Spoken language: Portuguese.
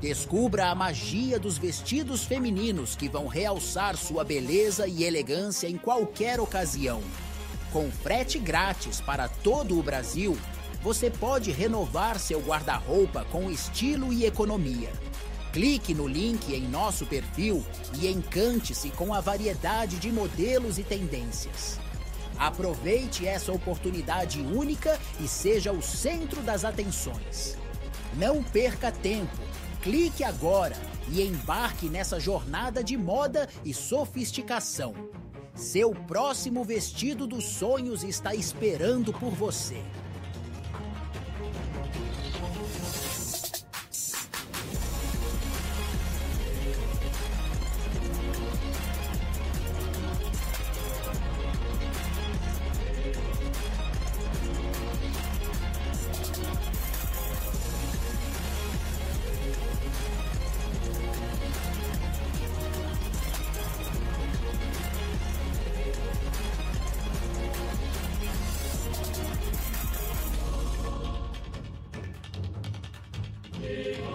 Descubra a magia dos vestidos femininos que vão realçar sua beleza e elegância em qualquer ocasião. Com frete grátis para todo o Brasil, você pode renovar seu guarda-roupa com estilo e economia. Clique no link em nosso perfil e encante-se com a variedade de modelos e tendências. Aproveite essa oportunidade única e seja o centro das atenções. Não perca tempo. Clique agora e embarque nessa jornada de moda e sofisticação. Seu próximo vestido dos sonhos está esperando por você. Yeah.